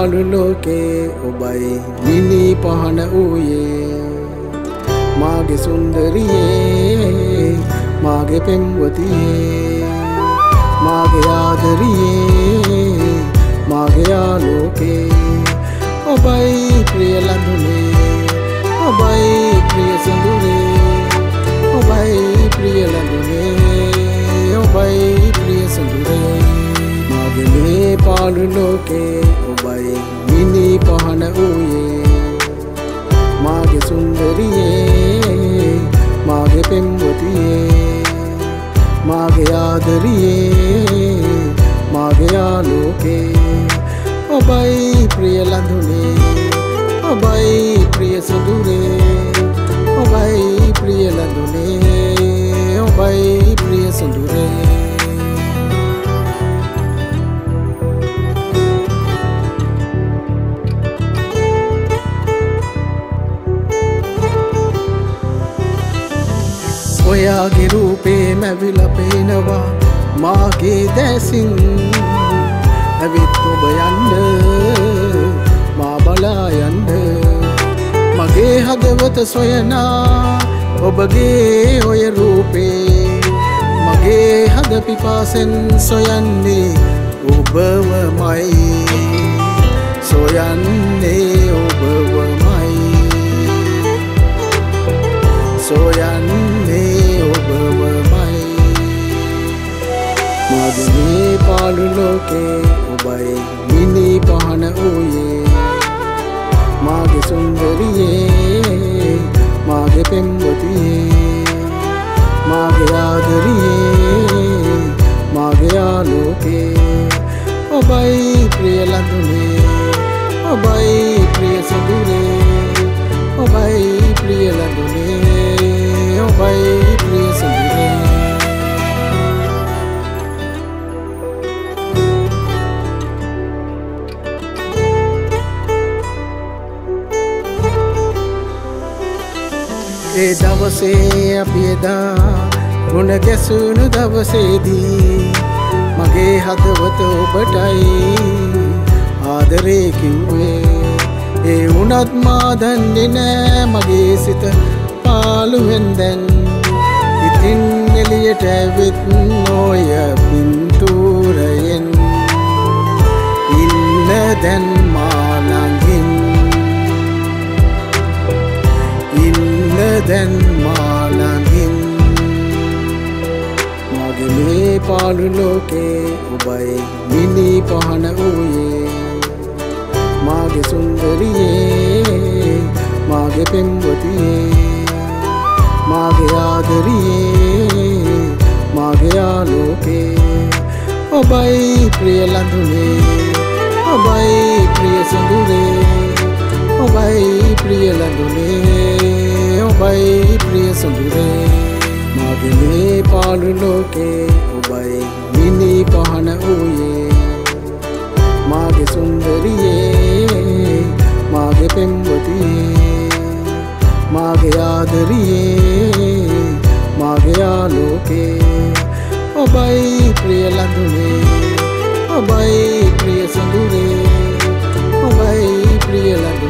දයාලු ලෝකේ ඔබයි නිමි පහන ඌයේ මාගේ සුන්දරියේ මාගේ පෙම්වතියේ මාගේ ආදරියේ මාගේ ආලෝකේ ඔබයි ප්‍රිය ලඳුනේ ඔබයි ප්‍රිය සඳුනේ ඔබයි ප්‍රිය ලඳුනේ ඔබයි ප්‍රිය සඳුනේ मागे में पालु लोके ओबाई मिनी पहन ओये मागे सुंदरिये मागे पेम्बतिये मागे आदरिये मागे आलोके ओबाई प्रिय लंधुने ओबाई प्रिय सुंदुरे ओबाई प्रिय लंधुने ओबाई प्रिय सुंदुरे ඔයාගේ රූපේ මැවිලා පේනවා මාගේ දැසින් ඇවිත් ඔබ යන්න මා බලා යන්න මගේ හදවත සොයනා ඔබගේ ඔය රූපේ මගේ හද පිපාසෙන් සොයන්නේ ඔබවමයි සොයන්නේ ඔබවමයි සොයන්නේ मागे पालु लोके ओबाई मिनी पहन ओये मागे सुंदरिये मागे पेम्बतिये मागे आदरिये मागे आलोके ओबाई प्रिय लंधुने ओबाई प्रिय सदुरे ओबाई प्रिय लंधुने ओबाई प्रिय सदुरे ඒ දවසේ අපි එදා මුණ ගැසුණු දවසේදී මගේ හදවත ඔබටයි ආදරේ කිව්වේ ඒ වුණත් මා දන්නේ නෑ මගේ සිත පාළුවෙන් දැන් ඉතින් එළියට ඇවිත් ඔය පින්තූරයෙන් ඉන්න දැන් මා ළඟින් දැන් මා ළඟින් මාගේ මේ පාළු ලෝකේ ඔබයි මිනි පහන ඌයේ මාගේ සුන්දරියේ මාගේ පෙම්වතියේ මාගේ ආදරියේ මාගේ ආලෝකේ ඔබයි ප්‍රිය ලඳුනේ ඔබයි ප්‍රිය සඳුනේ ඔබයි ප්‍රිය ලඳුනේ ओबाई प्रिय सुंदुरे मागे में पालु लोके ओबाई मिनी पहन ओये मागे सुंदरिये मागे पेम्बतिये मागे आदरिये मागे आलोके ओबाई प्रिय लंधुने ओबाई प्रिय सुंदुरे ओबाई प्रिय लंधुने